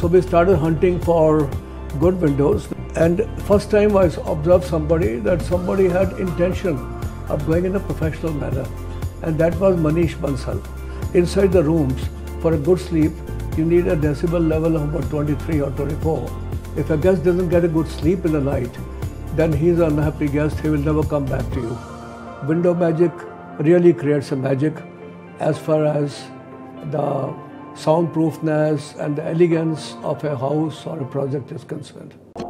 So we started hunting for good windows, and first time I observed somebody had intention of going in a professional manner, and that was Manish Bansal. Inside the rooms, for a good sleep, you need a decibel level of about 23 or 24. If a guest doesn't get a good sleep in the night, then he's an unhappy guest, he will never come back to you. Window magic really creates a magic as far as the soundproofness and the elegance of a house or a project is concerned.